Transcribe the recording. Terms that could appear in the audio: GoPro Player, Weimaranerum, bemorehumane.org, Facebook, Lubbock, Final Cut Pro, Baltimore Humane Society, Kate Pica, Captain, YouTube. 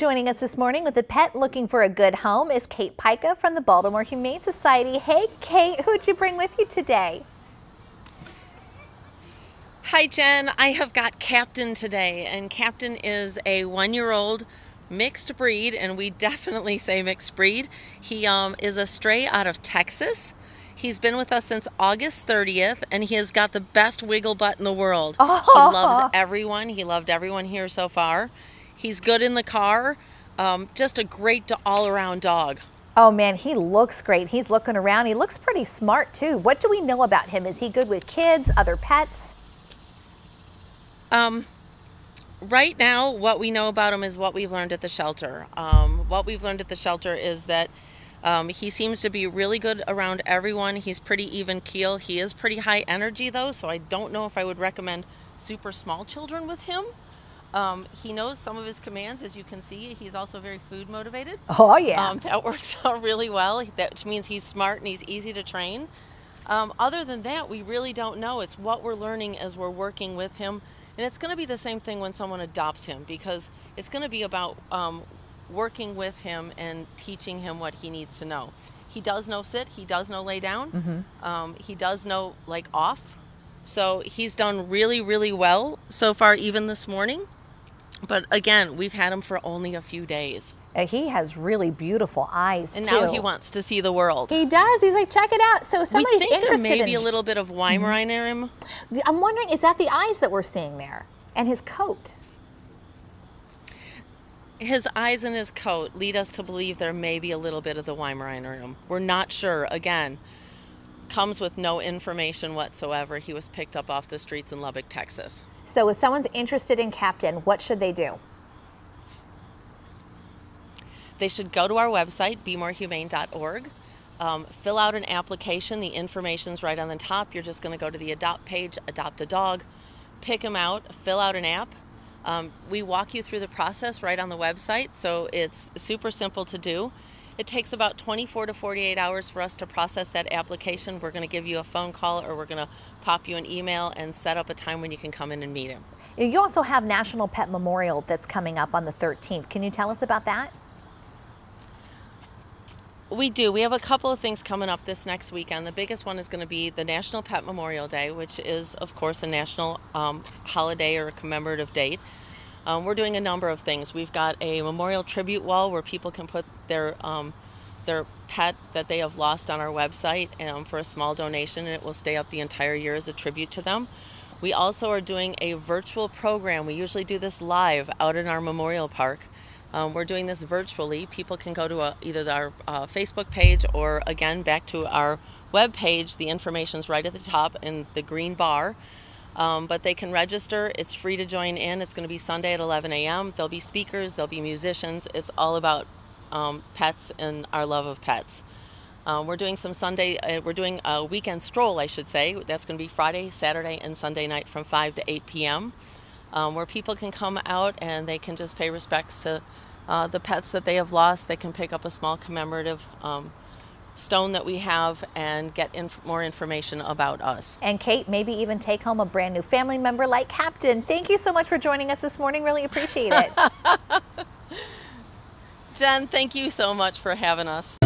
Joining us this morning with a pet looking for a good home is Kate Pica from the Baltimore Humane Society. Hey Kate, who'd you bring with you today? Hi Jen, I have got Captain today, and Captain is a one-year-old mixed breed, and we definitely say mixed breed. He is a stray out of Texas. He's been with us since August 30th, and he has got the best wiggle butt in the world. Oh. He loves everyone. He loved everyone here so far. He's good in the car. Just a great all-around dog. Oh man, he looks great. He's looking around. He looks pretty smart too. What do we know about him? Is he good with kids, other pets? Right now, what we know about him is what we've learned at the shelter. What we've learned at the shelter is that he seems to be really good around everyone. He's pretty even keel. He is pretty high energy though, so I don't know if I would recommend super small children with him. He knows some of his commands, as you can see. He's also very food motivated. Oh yeah. That works out really well, which means he's smart and he's easy to train. Other than that, we really don't know. It's what we're learning as we're working with him. And it's going to be the same thing when someone adopts him, because it's going to be about working with him and teaching him what he needs to know. He does know sit, he does know lay down, he does know like off. So he's done really, really well so far, even this morning. But again, we've had him for only a few days. He has really beautiful eyes and too. Now he wants to see the world. He does. He's like, check it out. So somebody's interested. We think there may be a little bit of Weimaranerum. I'm wondering, is that the eyes that we're seeing there and his coat? His eyes and his coat lead us to believe there may be a little bit of the Weimaranerum. We're not sure. Again, comes with no information whatsoever. He was picked up off the streets in Lubbock, Texas. So if someone's interested in Captain, what should they do? They should go to our website, bemorehumane.org, fill out an application. The information's right on the top. You're just going to go to the adopt page, adopt a dog, pick him out, fill out an app. We walk you through the process right on the website, so it's super simple to do. It takes about 24 to 48 hours for us to process that application. We're going to give you a phone call, or we're going to pop you an email and set up a time when you can come in and meet him. You also have National Pet Memorial that's coming up on the 13th. Can you tell us about that? We do. We have a couple of things coming up this next weekend. The biggest one is going to be the National Pet Memorial Day, which is, of course, a national holiday or a commemorative date. We're doing a number of things. We've got a memorial tribute wall where people can put their pet that they have lost on our website for a small donation, and it will stay up the entire year as a tribute to them. We also are doing a virtual program. We usually do this live out in our memorial park. We're doing this virtually. People can go to either our Facebook page, or again back to our web page. The information's right at the top in the green bar. But they can register. It's free to join in. It's going to be Sunday at 11 a.m. There'll be speakers, there'll be musicians. It's all about pets and our love of pets. We're doing some we're doing a weekend stroll, I should say. That's going to be Friday, Saturday, and Sunday night from 5 to 8 p.m. Where people can come out and they can just pay respects to the pets that they have lost. They can pick up a small commemorative stone that we have and get more information about us. And Kate, maybe even take home a brand new family member like Captain. Thank you so much for joining us this morning. Really appreciate it. Jen, thank you so much for having us.